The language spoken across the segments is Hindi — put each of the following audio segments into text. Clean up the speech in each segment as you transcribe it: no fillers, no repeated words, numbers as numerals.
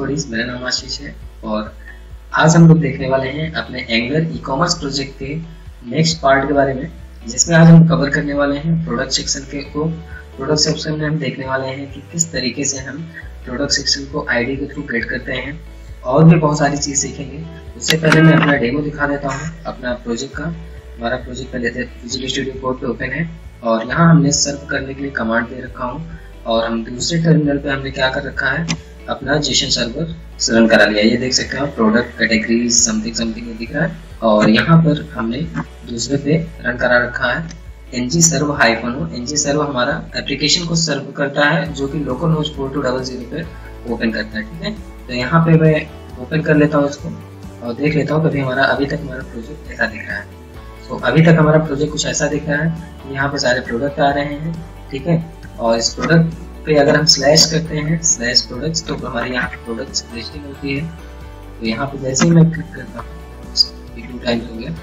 स्टोरीज। मेरा नाम आशीष है और आज हम लोग देखने वाले हैं अपने एंगुलर ई कॉमर्स प्रोजेक्ट के नेक्स्ट पार्ट के बारे में, जिसमें आज हम कवर करने वाले हैं प्रोडक्ट सेक्शन के को। प्रोडक्ट सेक्शन में हम देखने वाले हैं कि किस तरीके से हम प्रोडक्ट सेक्शन को आईडी के थ्रू क्रिएट करते हैं और भी बहुत सारी चीज़ सीखेंगे। उससे पहले मैं अपना डेमो दिखा देता हूँ अपना प्रोजेक्ट का। हमारा प्रोजेक्ट पहले विजुअल स्टूडियो कोड पे ओपन है और यहाँ हमने सर्व करने के लिए कमांड दे रखा हूँ और हम दूसरे टर्मिनल पे हमने क्या कर रखा है, अपना जेसन सर्वर रन करा लिया। ये देख सकते हैं प्रोडक्ट कैटेगरी समथिंग समथिंग दिख रहा है और यहाँ पर हमने दूसरे पे रन करा रखा है ng serve -o। Ng serve हमारा एप्लीकेशन को सर्व करता है जो कि लोकल होस्ट 4200 पे ओपन करता है, ठीक है। तो यहाँ पे मैं ओपन कर लेता हूँ इसको और देख लेता हूँ कभी हमारा अभी तक हमारा प्रोजेक्ट ऐसा दिख रहा है। तो अभी तक हमारा प्रोजेक्ट कुछ ऐसा दिख रहा है, यहाँ पे सारे प्रोडक्ट आ रहे हैं, ठीक है। और इस प्रोडक्ट पे अगर हम स्लैश करते हैं स्लैश प्रोडक्ट्स तो हमारे यहाँ पे प्रोडक्ट्स लिस्टिंग होती है। तो यहाँ पे जैसे ही मैं क्लिक करता हूँ, 2 टाइम हो गया,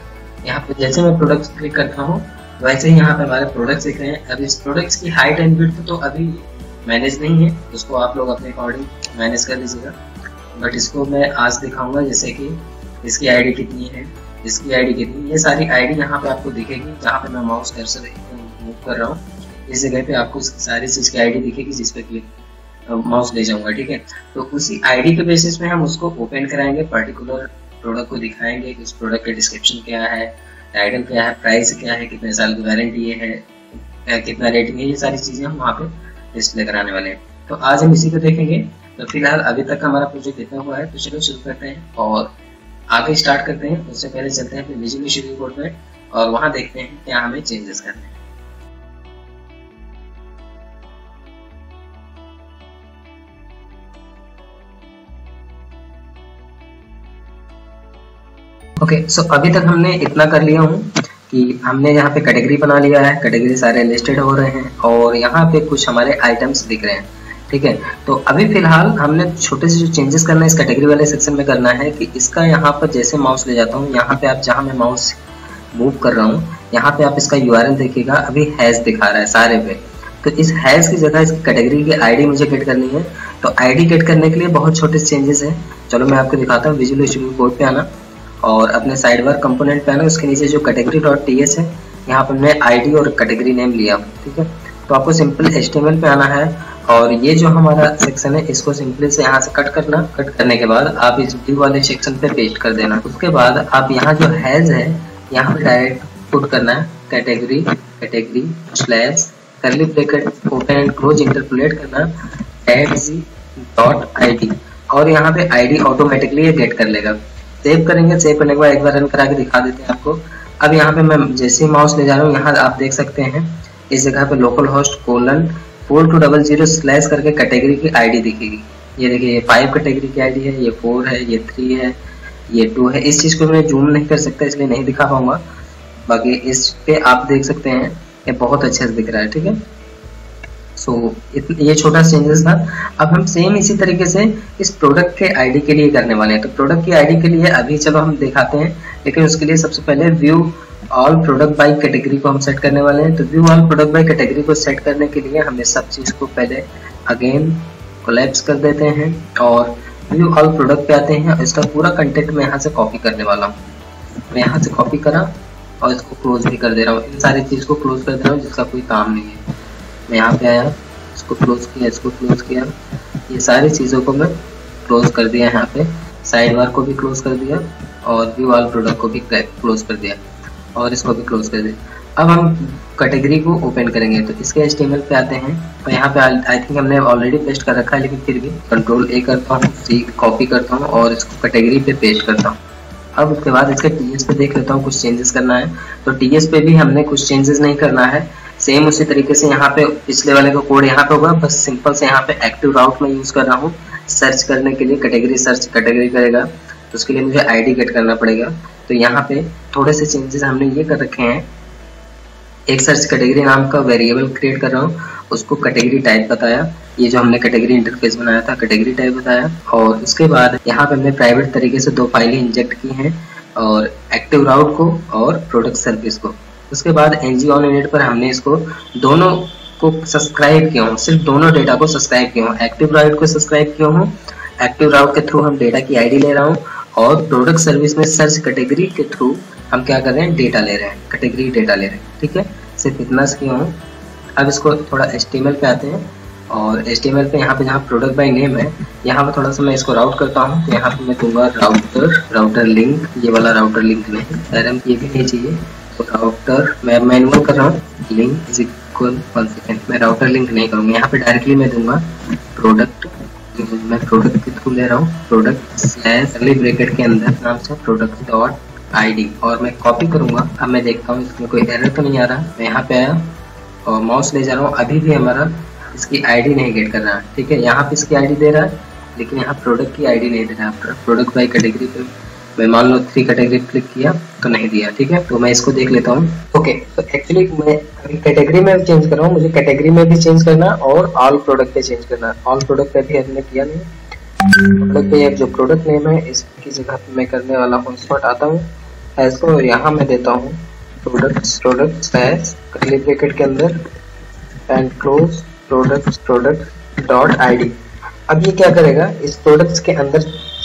यहाँ पे जैसे मैं प्रोडक्ट्स क्लिक करता हूँ वैसे ही यहाँ पे हमारे प्रोडक्ट्स दिख रहे हैं। अभी इस प्रोडक्ट्स की हाइट एंड विड्थ तो अभी मैनेज नहीं है, उसको आप लोग अपने अकॉर्डिंग मैनेज कर लीजिएगा। बट इसको मैं आज दिखाऊँगा, जैसे कि इसकी आई डी कितनी है, इसकी आई डी कितनी है, ये सारी आई डी यहाँ पे आपको दिखेगी। जहाँ पे मैं माउस कर्सर मूव कर रहा हूँ इस जगह पे आपको सारी चीज की आईडी दिखेगी जिस पे क्लिक माउस ले जाऊंगा, ठीक है। तो उसी आईडी के बेसिस में हम उसको ओपन कराएंगे, पर्टिकुलर प्रोडक्ट को दिखाएंगे कि उस प्रोडक्ट का डिस्क्रिप्शन क्या है, टाइटल क्या है, प्राइस क्या है, कितने साल की वारंटी है, कितना रेटिंग है, ये सारी चीजें हम वहाँ पे डिस्प्ले कराने वाले हैं। तो आज हम इसी को देखेंगे। तो फिलहाल अभी तक हमारा प्रोजेक्ट इतना हुआ है, तो चलो शुरू करते हैं और आगे स्टार्ट करते हैं। उससे पहले चलते हैं फिर विजुअल स्टूडियो कोड पर और वहाँ देखते हैं क्या हमें चेंजेस करने हैं। ओके, सो अभी तक हमने इतना कर लिया हूँ कि हमने यहाँ पे कैटेगरी बना लिया है, कैटेगरी सारे लिस्टेड हो रहे हैं और यहाँ पे कुछ हमारे आइटम्स दिख रहे हैं, ठीक है। तो अभी फिलहाल हमने छोटे से जो चेंजेस करना है इस कैटेगरी वाले सेक्शन में करना है कि इसका यहाँ पर जैसे माउस ले जाता हूँ, यहाँ पे आप जहाँ मैं माउस मूव कर रहा हूँ यहाँ पे आप इसका URL देखिएगा, अभी हैश दिखा रहा है सारे पे। तो इस हैश की जगह इसकी कैटेगरी की आईडी मुझे गेट करनी है। तो आईडी गेट करने के लिए बहुत छोटे चेंजेस हैं। चलो मैं आपको दिखाता हूँ। विजुअल स्टूडियो कोड पे आना और अपने साइड बार कंपोनेंट पे आना, उसके नीचे जो category.ts है यहाँ पर हमने आईडी और कैटेगरी नेम लिया, ठीक है। तो आपको सिंपल HTML पे आना है और ये जो हमारा सेक्शन है इसको सिंपली से यहाँ से कट करना। कट करने के बाद आप इस व्यू वाले सेक्शन पे पेस्ट कर देना। उसके बाद आप यहाँ जो हैज है यहाँ पे डायरेक्ट पुट करना है category category slash curly bracket open and close interpolate करना tag.id और यहाँ पे आईडी ऑटोमेटिकली ये गेट कर लेगा। सेव करेंगे, सेव करने के बाद एक बार रन करा के दिखा देते हैं आपको। अब यहाँ पे मैं जैसे ही माउस ले जा रहा हूँ यहाँ आप देख सकते हैं इस जगह पे लोकल होस्ट कोलन 4200 स्लैश करके कैटेगरी की आईडी दिखेगी। ये देखिए, ये 5 कैटेगरी की आईडी है, ये 4 है, ये 3 है, ये 2 है। इस चीज़ को मैं जूम नहीं कर सकता इसलिए नहीं दिखा पाऊंगा, बाकी इस पे आप देख सकते हैं ये बहुत अच्छे से दिख रहा है, ठीक है। सो ये छोटा चेंजेस था। अब हम सेम इसी तरीके से इस प्रोडक्ट के आईडी के लिए करने वाले हैं। तो प्रोडक्ट की आईडी के लिए अभी चलो हम दिखाते हैं, लेकिन उसके लिए सबसे पहले view all product by category को हम सेट करने वाले हैं। तो view all product by category को सेट करने के लिए हमें सब चीज़ को पहले अगेन कोलैप्स कर देते हैं और व्यू ऑल प्रोडक्ट पे आते हैं। इसका पूरा कंटेंट मैं यहाँ से कॉपी करने वाला हूँ। मैं यहाँ से कॉपी करा और इसको क्लोज भी कर दे रहा हूँ, इन सारी चीज़ को क्लोज कर दे रहा हूँ जिसका कोई काम नहीं है। मैं यहाँ पे आया, इसको क्लोज किया, इसको क्लोज किया, ये सारी चीज़ों को मैं क्लोज कर दिया। यहाँ पे साइड बार को भी क्लोज कर दिया और व्यू ऑल प्रोडक्ट को भी क्लोज कर दिया और इसको भी क्लोज कर दिया। अब हम कैटेगरी को ओपन करेंगे। तो इसके HTML पे आते हैं और यहाँ पे आई थिंक हमने ऑलरेडी पेस्ट कर रखा है, लेकिन फिर भी Ctrl A करता हूँ, C कॉपी करता हूँ और इसको कैटेगरी पे पेस्ट करता हूँ। अब उसके बाद इसके TS पे देख लेता हूँ कुछ चेंजेस करना है। तो TS पे भी हमने कुछ चेंजेस नहीं करना है, सेम उसी तरीके से यहाँ पे पिछले वाले का कोड यहाँ पे होगा, बस सिंपल से यहाँ पे एक्टिव राउट में यूज़ कर रहा हूँ सर्च करने के लिए। कैटेगरी सर्च कैटेगरी करेगा तो उसके लिए मुझे आईडी गेट करना पड़ेगा। तो यहाँ पे थोड़े से चेंजेस हमने ये कर रखे हैं। एक सर्च कैटेगरी नाम का वेरिएबल क्रिएट कर रहा हूँ, उसको कैटेगरी टाइप बताया, ये जो हमने कैटेगरी इंटरफेस बनाया था कैटेगरी टाइप बताया। और उसके बाद यहाँ पे हमने प्राइवेट तरीके से 2 फाइलें इंजेक्ट की हैं, और एक्टिव राउट को और प्रोडक्ट सर्विस को। उसके बाद NG on यूनिट पर हमने इसको दोनों को सब्सक्राइब किया हूँ, सिर्फ दोनों डेटा को सब्सक्राइब किया हूँ, एक्टिव राइट को सब्सक्राइब किया हूँ एक्टिव राउट के थ्रू हम डेटा की आईडी ले रहा हूँ और प्रोडक्ट सर्विस में सर्च कैटेगरी के थ्रू हम क्या कर रहे हैं, डेटा ले रहे हैं, कैटेगरी डेटा ले रहे हैं। ठीक है, सिर्फ इतना से किया हूँ। अब इसको थोड़ा HTML पे आते हैं और HTML पे यहाँ पे जहाँ प्रोडक्ट बाय नेम है यहाँ पे थोड़ा सा मैं इसको राउट करता हूँ। तो यहाँ पे मैं दूंगा राउटर लिंक, ये वाला राउटर लिंक नहीं, आरएम ये भी नहीं चाहिए। तो राउटर मैं मैनुअल कर रहा हूँ, लिंक इज इक्वल 1 सेकेंड, मैं राउटर लिंक नहीं करूँगा। यहाँ पे डायरेक्टली मैं दूंगा प्रोडक्ट, मैं प्रोडक्ट के थ्रू ले रहा हूँ, प्रोडक्ट स्लैश अगले ब्रैकेट के अंदर नाम से प्रोडक्ट डॉट ID और मैं कॉपी करूँगा। अब मैं देखता हूँ इसमें कोई एरर तो नहीं आ रहा। मैं यहाँ पे आया और माउस ले जा रहा हूँ, अभी भी हमारा इसकी आईडी नहीं गेट कर रहा। ठीक है, यहाँ पे इसकी आईडी दे रहा है लेकिन यहाँ प्रोडक्ट की आईडी नहीं दे रहा। प्रोडक्ट बाय कैटेगरी पे मैं मान लो 3 कैटेगरी क्लिक किया तो नहीं दिया। ठीक है, तो मैं इसको देख लेता हूँ। ओके, तो एक्चुअली मैं कैटेगरी में चेंज कर रहा हूँ, मुझे कैटेगरी में भी चेंज करना और ऑल प्रोडक्ट पे चेंज करना। ऑल प्रोडक्ट पे भी हमने किया नहीं, प्रोडक्ट पे जो प्रोडक्ट नेम है इसकी जगह पे मैं करने वाला हूँ शॉर्ट, आता हूँ इसको और यहाँ मैं देता हूँ प्रोडक्ट स्लैश कर्ली ब्रैकेट के अंदर and close product dot ID। अब ये क्या करेगा, इस प्रोडक्ट्स के अंदर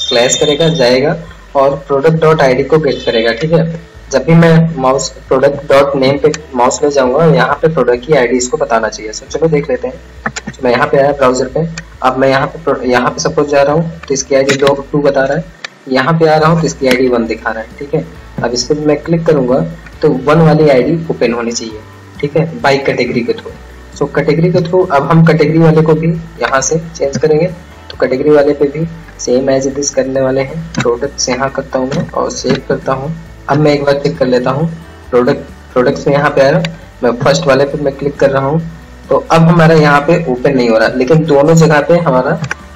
स्लैश करेगा, जाएगा और प्रोडक्ट डॉट ID को गेट करेगा। ठीक है, जब भी मैं माउस प्रोडक्ट डॉट नेम पे माउस ले जाऊंगा यहाँ पे प्रोडक्ट की ID इसको बताना चाहिए। सो चलो देख लेते हैं। मैं यहाँ पे आया ब्राउजर पे, अब मैं यहाँ पे सपोज जा रहा हूँ तो इसकी ID 2 बता रहा है, यहाँ पे आ रहा हूँ तो इसकी ID 1 दिखा रहा है। ठीक है, अब इस पर मैं क्लिक करूंगा तो 1 वाली ID ओपन होनी चाहिए। ठीक है, बाय कैटेगरी के थ्रू। सो कैटेगरी के थ्रू अब हम कैटेगरी वाले को भी यहाँ से चेंज करेंगे। तो कैटेगरी वाले पे भी सेम एज इट इज करने वाले हैं। प्रोडक्ट्स यहाँ करता हूँ मैं और सेव करता हूँ। अब मैं एक बार क्लिक कर लेता हूँ प्रोडक्ट्स में, यहाँ पे आ रहा, मैं फर्स्ट वाले पे मैं क्लिक कर रहा हूँ तो अब हमारा यहाँ पे ओपन नहीं हो रहा, लेकिन दोनों जगह पे हमारा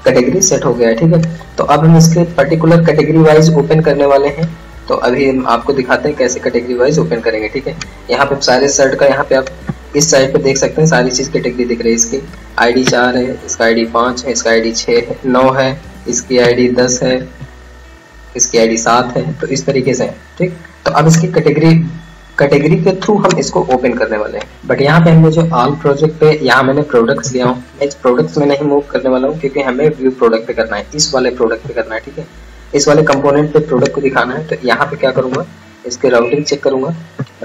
कैटेगरी सेट हो गया है। ठीक है, तो अब हम इसके पर्टिकुलर कैटेगरी वाइज ओपन करने वाले हैं। तो अभी हम आपको दिखाते हैं कैसे कैटेगरी वाइज ओपन करेंगे। ठीक है, यहाँ पे सारे सर्ट का, यहाँ पे आप इस साइड पे देख सकते हैं सारी चीज कैटेगरी दिख रही है। इसकी ID 4 है, इसका ID 5 है, इसका ID 6 है, 9 है, इसकी ID 10 है, इसकी ID 7 है। तो इस तरीके से, ठीक। तो अब इसकी कैटेगरी के थ्रू हम इसको ओपन करने वाले हैं। बट यहाँ पे हमने जो ऑल प्रोजेक्ट पे यहाँ मैंने प्रोडक्ट्स लिया हूँ, मैं प्रोडक्ट्स में नहीं मूव करने वाला हूँ क्योंकि हमें व्यू प्रोडक्ट पे करना है, इस वाले प्रोडक्ट पे करना है। ठीक है, इस वाले कंपोनेंट पे प्रोडक्ट को दिखाना है। तो यहाँ पे क्या करूंगा, इसके राउटिंग चेक करूंगा।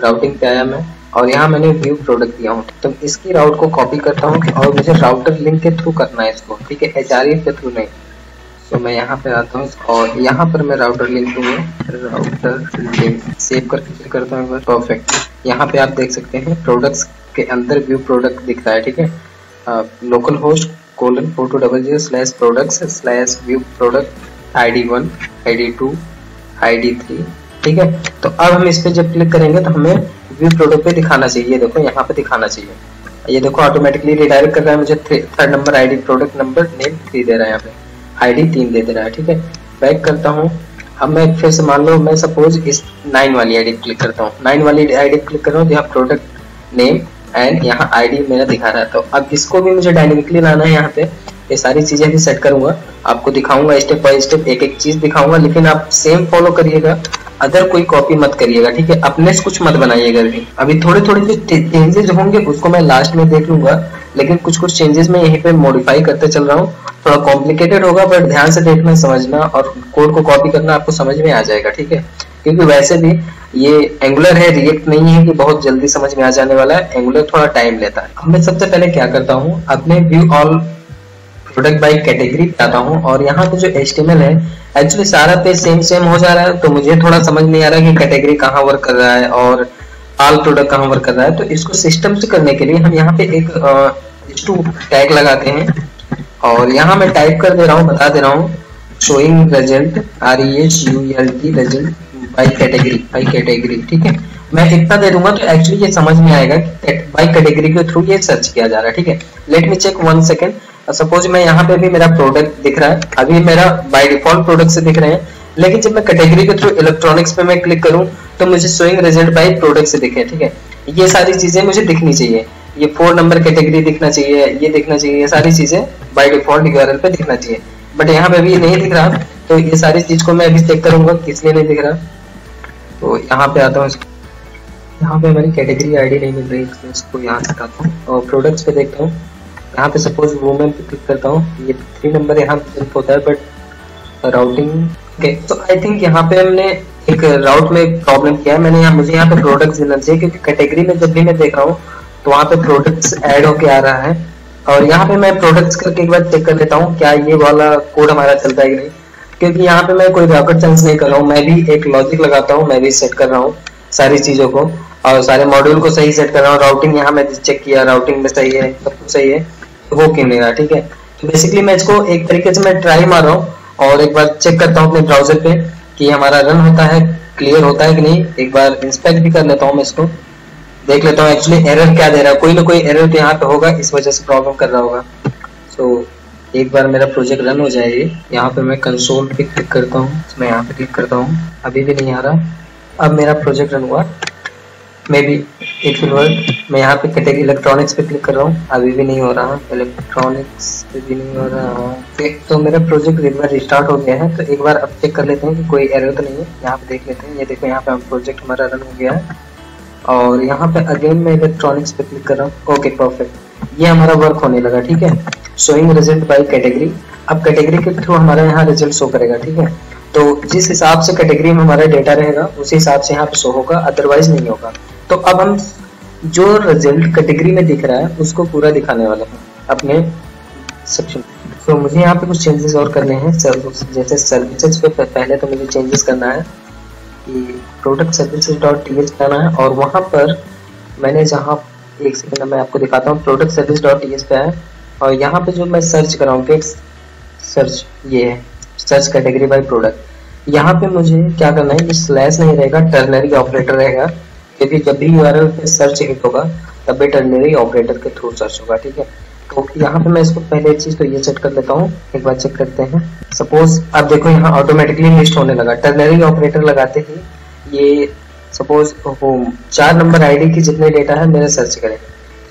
राउटिंग पे आया मैं और यहाँ मैंने व्यू प्रोडक्ट दिया हूँ। तो इसकी राउट को कॉपी करता हूँ और मुझे राउटर लिंक के थ्रू करना है इसको। ठीक है, HRF के थ्रू नहीं। तो मैं यहाँ पे आता हूँ और यहाँ पर मैं राउटर लिंक दूंगा, राउटर लिंक सेव करके करता हूँ। परफेक्ट, यहाँ पे आप देख सकते हैं प्रोडक्ट्स के अंदर व्यू प्रोडक्ट दिख रहा है। ठीक है, local host :/products/view_product ID 1 ID 2 ID 3। ठीक है, तो अब हम इस पे जब क्लिक करेंगे तो हमें व्यू प्रोडक्ट पे दिखाना चाहिए। ये देखो यहाँ पे दिखाना चाहिए। ये देखो ऑटोमेटिकली रिडायरेक्ट कर रहा है मुझे, 3rd number ID product number name 3 दे रहा है, यहाँ पे ID 3 दे रहा है। ठीक है, बैक करता हूँ। अब मैं फिर से मान लो मैं सपोज इस 9 वाली ID क्लिक करता हूँ, 9 वाली ID क्लिक कर रहा हूँ तो यहाँ प्रोडक्ट नेम एंड यहाँ ID मेरा दिखा रहा है। तो अब इसको भी मुझे डायनेमिकली लाना है। यहाँ पे ये सारी चीजें भी सेट करूंगा, आपको दिखाऊंगा स्टेप बाय स्टेप, एक एक चीज दिखाऊंगा। लेकिन आप सेम फॉलो करिएगा, अदर कोई कॉपी मत करिएगा। ठीक है, अपने से कुछ मत बनाइएगा भी। अभी थोड़े थोड़े जो चेंजेस होंगे उसको मैं लास्ट में देख लूंगा, लेकिन कुछ कुछ चेंजेस मैं यहीं पे मॉडिफाई करते चल रहा हूँ। थोड़ा कॉम्प्लिकेटेड होगा बट ध्यान से देखना, समझना और कोड को कॉपी करना आपको समझ में आ जाएगा। ठीक है, क्योंकि वैसे भी ये एंगुलर है, रिएक्ट नहीं है कि बहुत जल्दी समझ में आ जाने वाला है। एंगुलर थोड़ा टाइम लेता है। अब मैं सबसे पहले क्या करता हूँ, अपने view all product by category पे आता हूँ और यहाँ पे जो HTML है एक्चुअली सारा पेज सेम हो जा रहा है। तो मुझे थोड़ा समझ नहीं आ रहा है कि कैटेगरी कहाँ वर्क कर रहा है और ऑल प्रोडक्ट कहाँ वर्क कर रहा है। तो इसको सिस्टम से करने के लिए हम यहाँ पे एक टैग लगाते हैं और यहाँ मैं टाइप कर दे रहा हूँ, बता दे रहा हूँ showing result RESULT result by category. ठीक है, मैं इतना दे दूंगा तो एक्चुअली ये समझ में आएगा कि बाय कैटेगरी के थ्रू ये सर्च किया जा रहा है। ठीक है, let me check 1 second. Suppose मैं यहाँ पे भी मेरा प्रोडक्ट दिख रहा है, अभी मेरा बाय डिफॉल्ट प्रोडक्ट से दिख रहे हैं, लेकिन जब मैं कैटेगरी के थ्रू इलेक्ट्रॉनिक्स पे मैं क्लिक करूँ तो मुझे शोइंग रिजल्ट बाय प्रोडक्ट से दिखे। ठीक है, ये सारी चीजें मुझे दिखनी चाहिए, ये 4 नंबर कैटेगरी दिखना चाहिए, ये दिखना चाहिए, ये सारी चीजें बाय डिफॉल्ट URL पे दिखना चाहिए। बट यहाँ पे भी नहीं दिख रहा, तो ये सारी चीज को मैं अभी चेक करूंगा किस लिए नहीं दिख रहा। तो यहाँ पे आता हूँ, यहाँ पे हमारी कैटेगरी ID नहीं मिल रही, तो इसको यहाँ हटाता हूँ और प्रोडक्ट्स पे देखता हूँ। यहाँ पे सपोज वुमेन पे क्लिक करता हूँ, ये 3 नंबर यहाँ होता है बट राउटिंग। तो आई थिंक यहाँ पे हमने एक राउट में प्रॉब्लम किया है। मुझे यहाँ पे प्रोडक्ट्स देना चाहिए, क्योंकि कैटेगरी में जब भी मैं देख रहा हूँ तो वहाँ पे प्रोडक्ट्स ऐड होके आ रहा है। और यहाँ पे मैं प्रोडक्ट्स करके एक बार चेक कर लेता हूँ क्या ये वाला कोड हमारा चलता है कि नहीं, क्योंकि यहाँ पे मैं कोई रॉकेट साइंस नहीं कर रहा हूँ। मैं भी एक लॉजिक लगाता हूँ, मैं भी सेट कर रहा हूँ सारी चीज़ों को और सारे मॉड्यूल को सही सेट कर रहा हूँ। राउटिंग यहाँ मैं चेक किया, राउटिंग में सही है, सब कुछ सही है, वो क्यों नहीं रहा। ठीक है, तो बेसिकली मैं इसको एक तरीके से मैं ट्राई मार रहा हूँ और एक बार चेक करता हूँ अपने ब्राउजर पे कि हमारा रन होता है, क्लियर होता है कि नहीं। एक बार इंस्पेक्ट भी कर लेता हूँ, मैं इसको देख लेता हूँ एक्चुअली एरर क्या दे रहा है। कोई ना कोई एरर तो यहाँ पे होगा, इस वजह से प्रॉब्लम कर रहा होगा। सो एक बार मेरा प्रोजेक्ट रन हो जाएगी। यहाँ पे मैं कंसोल पे क्लिक करता हूँ, मैं यहाँ पे क्लिक करता हूँ, अभी भी नहीं आ रहा। अब मेरा प्रोजेक्ट रन हुआ, maybe it will work. मैं यहाँ पे कैटेगरी इलेक्ट्रॉनिक्स पे क्लिक कर रहा हूँ, अभी भी नहीं हो रहा, इलेक्ट्रॉनिक्स पे भी नहीं हो रहा। तो मेरा प्रोजेक्ट एक बार रिस्टार्ट हो गया है, तो एक बार अब चेक कर लेते हैं कि कोई एरर तो नहीं है। यहाँ पे देख लेते हैं, ये देखो यहाँ पे प्रोजेक्ट हमारा रन हो गया है। और यहाँ पे अगेन मैं इलेक्ट्रॉनिक्स पे क्लिक कर रहा हूँ, ओके परफेक्ट, ये हमारा वर्क होने लगा। ठीक है, शोइंग रिजल्ट बाई कैटेगरी। अब कैटेगरी के थ्रू हमारा यहाँ रिजल्ट शो करेगा। ठीक है, तो जिस हिसाब से कैटेगरी में हमारा डेटा रहेगा उसी हिसाब से यहाँ पे शो होगा, अदरवाइज नहीं होगा। तो अब हम जो रिजल्ट कैटेगरी में दिख रहा है उसको पूरा दिखाने वाला है अपने सेक्शन। तो मुझे यहाँ पे कुछ चेंजेस और करने हैं। जैसे सर्विसेज पे पहले तो मुझे चेंजेस करना है कि प्रोडक्ट सर्विसेज .th जाना है, और वहाँ पर मैंने जहाँ, एक सेकेंड मैं आपको दिखाता हूँ, प्रोडक्ट सर्विस .th पे है और यहाँ पे जो मैं सर्च कर रहा हूँ कि सर्च, ये है सर्च कैटेगरी बाय प्रोडक्ट। यहाँ पे मुझे क्या करना है, ये स्लैश नहीं रहेगा, टर्नरी ऑपरेटर रहेगा, क्योंकि जब भी यूआरएल पे सर्च हिट होगा तब भी टर्नरी ऑपरेटर के थ्रू सर्च होगा। ठीक है, तो यहाँ पे मैं इसको पहले चीज तो ये सेट कर लेता हूँ, एक बार चेक करते हैं। सपोज अब देखो यहाँ ऑटोमेटिकली लिस्ट होने लगा, टर्नरी ऑपरेटर लगाते ही ये सपोज होम 4 नंबर आईडी की जितने डेटा है मेरे सर्च करें,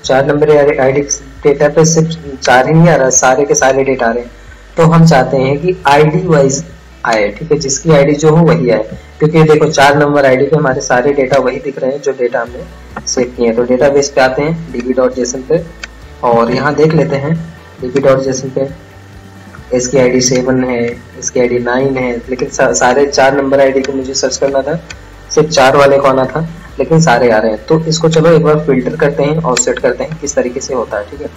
4 नंबर आईडी डेटा पे सिर्फ 4 ही नहीं आ रहा, सारे के सारे डेटा आ रहे हैं। तो हम चाहते हैं कि आईडी वाइज आए। ठीक है, जिसकी आईडी जो हो वही आए, क्योंकि देखो 4 नंबर आईडी पे हमारे सारे डेटा वही दिख रहे हैं जो डेटा हमने सेव किए हैं। तो डेटाबेस पे आते हैं, db.json पे, और यहाँ देख लेते हैं db.json पे इसकी आईडी 7 है, इसकी आईडी 9 है, लेकिन सारे 4 नंबर आईडी को मुझे सर्च करना था, सिर्फ 4 वाले को आना था, लेकिन सारे आ रहे हैं। तो इसको चलो एक बार फिल्टर करते हैं और सेट करते हैं किस तरीके से होता है। ठीक है,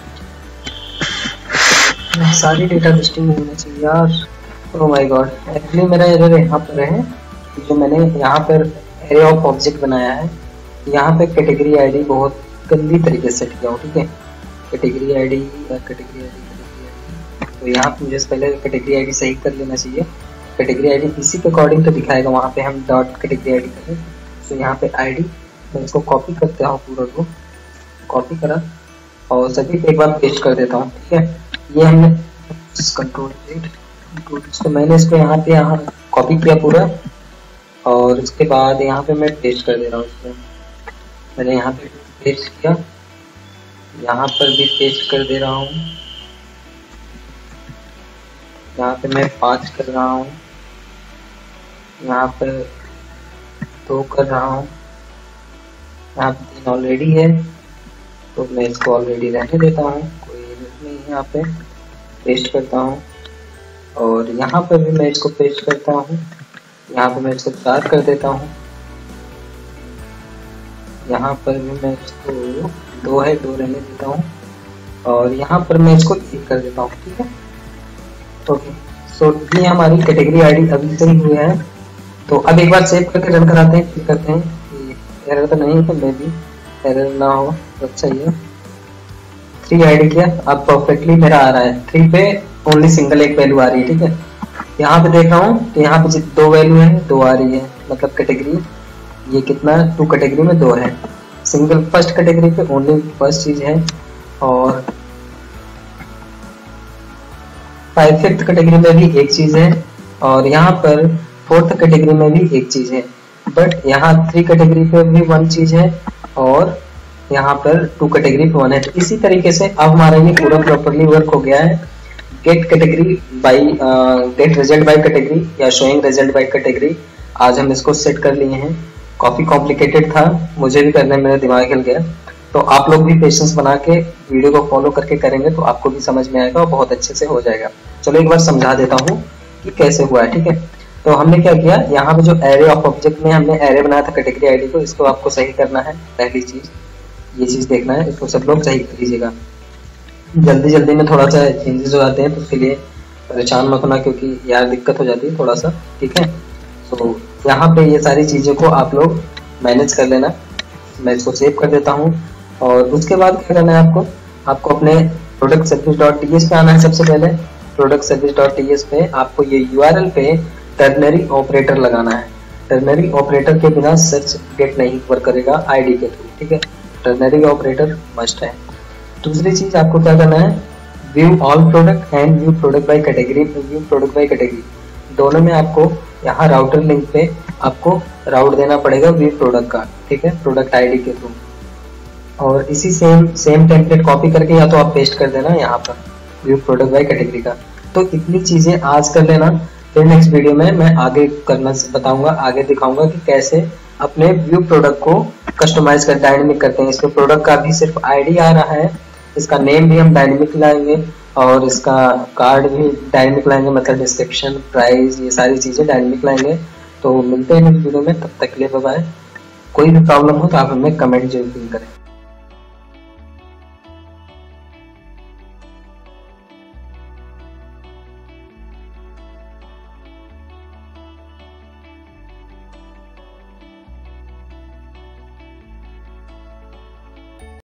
सारी डेटा लिस्टिंग होना चाहिए यार, ओह माय गॉड। एक्चुअली मेरा एरर यहाँ पर है, जो मैंने यहाँ पर एरे ऑफ ऑब्जेक्ट बनाया है, यहाँ पे कैटेगरी आईडी बहुत गंदी तरीके से सेट किया हूँ। ठीक है, कैटेगरी आईडी, तो यहाँ पे मुझे पहले कैटेगरी आईडी सही कर लेना चाहिए। कैटेगरी आईडी इसी के अकॉर्डिंग तो दिखाएगा, वहाँ पे हम डॉट कैटेगरी आईडी करें। तो यहाँ पे आईडी मैं इसको कॉपी करता हूँ, पूरा को कॉपी करा और सभी एक बार पेस्ट कर देता हूँ। ठीक है, ये हमने कंट्रोल, तो मैंने इसको यहाँ पे कॉपी किया पूरा, और उसके बाद यहाँ पे मैं पेस्ट कर दे रहा हूँ। इसको मैंने यहाँ पे पेस्ट किया, यहाँ पर भी पेस्ट कर दे रहा हूँ, यहाँ पे मैं 5 कर रहा हूँ, यहाँ पर 2 कर रहा हूँ, यहाँ पे 3 ऑलरेडी है, तो मैं इसको ऑलरेडी रहने देता हूँ, यहाँ पे पेस्ट करता हूँ, और यहाँ पर भी मैं इसको पेस्ट करता हूँ, यहाँ पे मैं इसको 4 कर देता हूँ, यहाँ पर भी मैं इसको 2 रहने देता हूँ, और यहाँ पर मैं इसको 1 कर देता हूँ। ठीक है, ओके, सो ये हमारी कैटेगरी आईडी अभी सही हुई है। तो अब एक बार सेव करके रन कराते हैं, क्लिक करते हैं, एरर तो नहीं है, तो मे बी एरर ना हो तो अच्छा ही है। 3 ऐड किया, अब परफेक्टली मेरा आ रहा है, 3 पे ओनली सिंगल एक वैल्यू आ रही है। ठीक है, यहाँ पे देख रहा हूँ तो यहाँ पे 2 वैल्यू है, 2 आ रही है, मतलब कैटेगरी ये कितना, 2 कैटेगरी में 2 है, सिंगल फर्स्ट कैटेगरी पे ओनली फर्स्ट चीज है, और 5th कैटेगरी में भी एक चीज है, और यहाँ पर 4th कैटेगरी में भी एक चीज है, बट यहाँ 3 कैटेगरी पे भी 1 चीज है और यहाँ पर 2 कैटेगरी पे 1 है। इसी तरीके से अब हमारा ये पूरा प्रॉपर्ली वर्क हो गया है। Get category by, get result by category या शोइंग रिजल्ट बाय कैटेगरी, आज हम इसको सेट कर लिए हैं। काफी कॉम्प्लिकेटेड था, मुझे भी करने में मेरा दिमाग हिल गया। तो आप लोग भी पेशेंस बना के वीडियो को फॉलो करके करेंगे तो आपको भी समझ में आएगा और बहुत अच्छे से हो जाएगा। चलो एक बार समझा देता हूँ कि कैसे हुआ है, ठीक है। तो हमने क्या किया, यहाँ पे जो एरे ऑफ ऑब्जेक्ट में हमने एरे बनाया था कैटेगरी आईडी को, इसको आपको सही करना है। पहली चीज ये चीज देखना है, इसको सब लोग सही कर लीजिएगा। जल्दी जल्दी में थोड़ा सा चेंजेस हो जाते हैं तो उसके लिए परेशान मत होना, क्योंकि यार दिक्कत हो जाती है थोड़ा सा, ठीक है। तो यहाँ पे ये सारी चीज़ों को आप लोग मैनेज कर लेना। मैं इसको सेव कर देता हूँ और उसके बाद क्या करना है आपको, आपको अपने product service dot T S पे आना है। सबसे पहले product service dot T S पे आपको ये यूआरएल पे टर्नरी ऑपरेटर लगाना है। टर्नरी ऑपरेटर के बिना सर्च गेट नहीं वर्क करेगा आईडी के थ्रू, ठीक है। टर्नरी ऑपरेटर मस्ट है। दूसरी चीज़ आपको क्या करना है, view all product and view product by category. View product by category दोनों में आपको यहाँ राउटर लिंक पे आपको राउट देना पड़ेगा व्यू प्रोडक्ट का, ठीक है, प्रोडक्ट आईडी के थ्रू। और इसी सेम टेम्पलेट कॉपी करके या तो आप पेस्ट कर देना यहाँ पर व्यू प्रोडक्ट बाई कैटेगरी का। तो इतनी चीज़ें आज कर लेना, फिर नेक्स्ट वीडियो में मैं आगे करना बताऊँगा, आगे दिखाऊँगा कि कैसे अपने व्यू प्रोडक्ट को कस्टमाइज कर डायनेमिक करते हैं। इसमें प्रोडक्ट का भी सिर्फ आईडी आ रहा है, इसका नेम भी हम डायनेमिक लाएंगे और इसका कार्ड भी डायनेमिक लाएंगे, मतलब डिस्क्रिप्शन, प्राइस, ये सारी चीज़ें डायनेमिक लाएंगे। तो मिलते हैं नेक्स्ट वीडियो में, तब तक के लिए बाय। कोई भी प्रॉब्लम हो तो आप हमें कमेंट जरूर करें।